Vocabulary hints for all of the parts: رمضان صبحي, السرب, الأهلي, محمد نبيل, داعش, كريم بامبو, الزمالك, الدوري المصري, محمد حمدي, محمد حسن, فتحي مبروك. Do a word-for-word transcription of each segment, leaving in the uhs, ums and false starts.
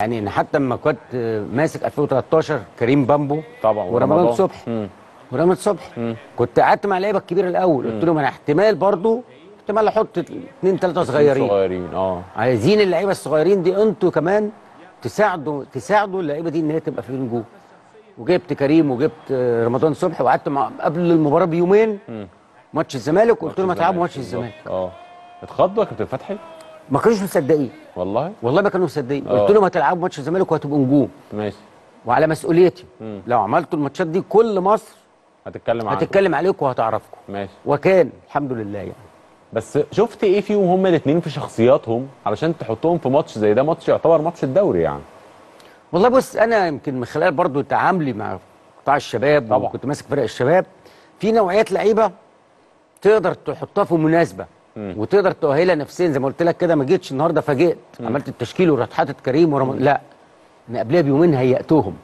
يعني حتى لما كنت ماسك ألفين وتلتاشر كريم بامبو طبعا ورمضان صبحي ورمضان صبحي كنت قعدت مع اللعيبه الكبيره الاول، قلت لهم انا احتمال برضه احتمال احط اثنين ثلاثه صغيرين صغيرين اه عايزين اللعيبه الصغيرين دي انتوا كمان تساعدوا تساعدوا اللعيبه دي ان هي تبقى في نجوم. وجبت كريم وجبت رمضان صبحي وقعدت مع قبل المباراه بيومين ماتش الزمالك قلت لهم هتلعبوا ماتش الزمالك. اه اتخضوا يا كابتن فتحي؟ ما كانوش مصدقين والله والله ما كانوا مصدقين، قلت لهم هتلعبوا ماتش الزمالك وهتبقوا نجوم ماشي وعلى مسؤوليتي مم. لو عملتوا الماتشات دي كل مصر هتتكلم عنكم هتتكلم عليكم وهتعرفكم ماشي. وكان الحمد لله يعني. بس شفت ايه فيهم هما الاثنين في شخصياتهم علشان تحطهم في ماتش زي ده، ماتش يعتبر ماتش الدوري يعني؟ والله بص انا يمكن من خلال برضه تعاملي مع قطاع الشباب طبعا وكنت ماسك فرق الشباب في نوعيات لعيبه تقدر تحطها في مناسبه مم. وتقدر تؤهلها نفسيا زي ما قلت لك كده. ما جيتش النهارده فاجئت عملت التشكيل وراحت حاطط كريم ورمضان، لا انا قبلها بيومين هيأتهم.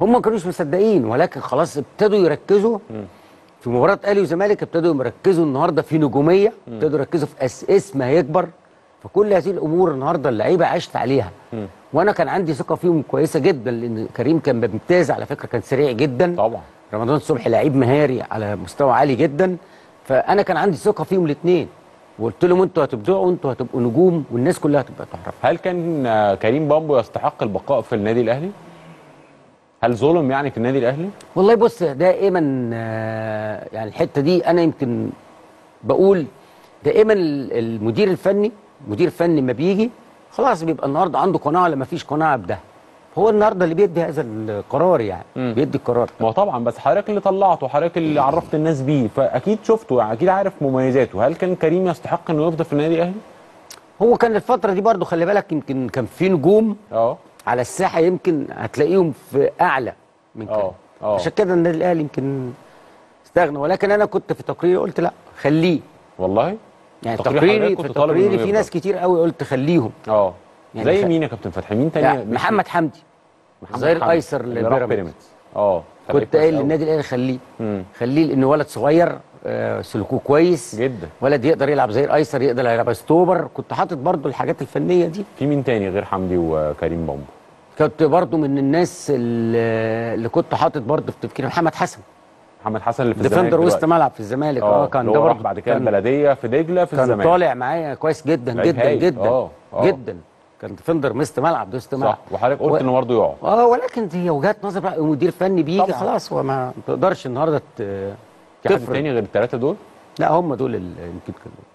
هم ما كانوش مصدقين ولكن خلاص ابتدوا يركزوا مم. في مباراه الاهلي وزمالك ابتدوا يركزوا النهارده في نجوميه، ابتدوا يركزوا في اس اسم هيكبر، فكل هذه الامور النهارده اللعيبه عاشت عليها مم. وانا كان عندي ثقه فيهم كويسه جدا لان كريم كان ممتاز على فكره، كان سريع جدا طبعا. رمضان صبحي لعيب مهاري على مستوى عالي جدا، فانا كان عندي ثقه فيهم الاثنين وقلت لهم انتوا هتبدعوا انتوا هتبقوا نجوم والناس كلها هتبقى تعرف. هل كان كريم بامبو يستحق البقاء في النادي الاهلي؟ هل ظلم يعني في النادي الاهلي؟ والله بص دائما يعني الحته دي انا يمكن بقول دائما المدير الفني المدير الفني ما بيجي خلاص بيبقى النهارده عنده قناعه ولا ما فيش قناعه بده، هو النهارده اللي بيدي هذا القرار يعني مم. بيدي القرار. ما طبعا بس حضرتك اللي طلعته حضرتك اللي عرفت الناس بيه فاكيد شفته يعني اكيد عارف مميزاته. هل كان كريم يستحق انه يفضل في النادي الاهلي؟ هو كان الفتره دي برضه خلي بالك يمكن كان في نجوم اه على الساحه يمكن هتلاقيهم في اعلى من كده، عشان كده النادي الاهلي يمكن استغنى. ولكن انا كنت في تقريري قلت لا خليه والله يعني تقريري في تقريري في ناس كتير قوي قلت خليهم اه يعني زي خ... مين يا كابتن فتحي مين تاني يعني؟ محمد حمدي الظهير الايسر للبيراميدز اه كنت قايل للنادي الاهلي خليه خليه لانه ولد صغير آه سلوكه كويس جدا، ولد يقدر يلعب ظهير ايسر يقدر يلعب ستوبر، كنت حاطط برضو الحاجات الفنيه دي. في مين تاني غير حمدي وكريم بامبو؟ كنت برضو من الناس اللي كنت حاطط برضو في تفكير محمد حسن محمد حسن اللي في الزمالك ديفندر وسط ملعب في الزمالك اه كان ده برضه بعد كده البلديه في دجله في الزمالك كان طالع معايا كويس جدا جدا جدا أوه. أوه. جدا كان ديفندر وسط ملعب وسط ملعب صح. وحضرتك قلت و... انه برضه يقع اه ولكن هي وجهات نظر مدير فني بيجي خلاص هو ما تقدرش النهارده ت... تفرق في حد تاني غير الثلاثه دول؟ لا هم دول يمكن ال...